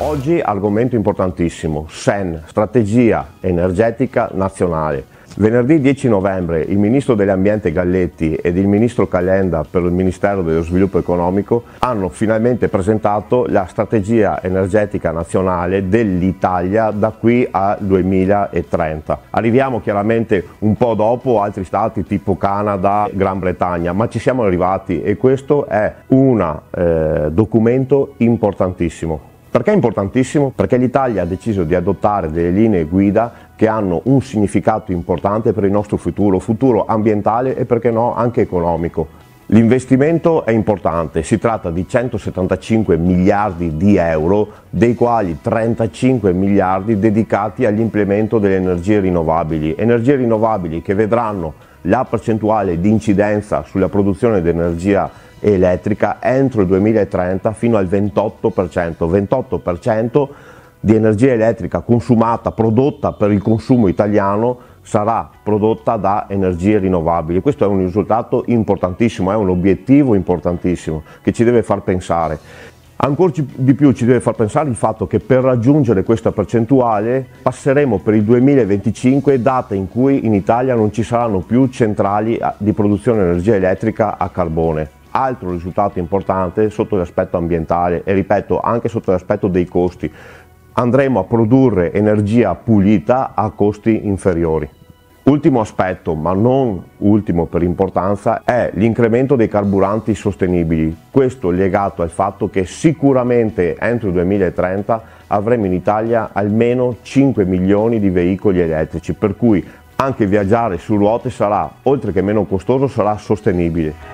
Oggi argomento importantissimo, SEN, Strategia Energetica Nazionale. Venerdì 10 novembre il Ministro dell'Ambiente Galletti ed il Ministro Calenda per il Ministero dello Sviluppo Economico hanno finalmente presentato la Strategia Energetica Nazionale dell'Italia da qui al 2030. Arriviamo chiaramente un po' dopo altri stati tipo Canada, Gran Bretagna, ma ci siamo arrivati e questo è un documento importantissimo. Perché è importantissimo? Perché l'Italia ha deciso di adottare delle linee guida che hanno un significato importante per il nostro futuro, futuro ambientale e perché no anche economico. L'investimento è importante, si tratta di 175 miliardi di euro, dei quali 35 miliardi dedicati all'implemento delle energie rinnovabili che vedranno la percentuale di incidenza sulla produzione di energia elettrica entro il 2030 fino al 28% di energia elettrica consumata, prodotta per il consumo italiano sarà prodotta da energie rinnovabili. Questo è un risultato importantissimo, è un obiettivo importantissimo che ci deve far pensare. Ancora di più ci deve far pensare il fatto che per raggiungere questa percentuale passeremo per il 2025, data in cui in Italia non ci saranno più centrali di produzione di energia elettrica a carbone. Altro risultato importante sotto l'aspetto ambientale e ripeto anche sotto l'aspetto dei costi. Andremo a produrre energia pulita a costi inferiori. Ultimo aspetto, ma non ultimo per importanza, è l'incremento dei carburanti sostenibili. Questo legato al fatto che sicuramente entro il 2030 avremo in Italia almeno 5 milioni di veicoli elettrici, per cui anche viaggiare su ruote sarà, oltre che meno costoso, sarà sostenibile.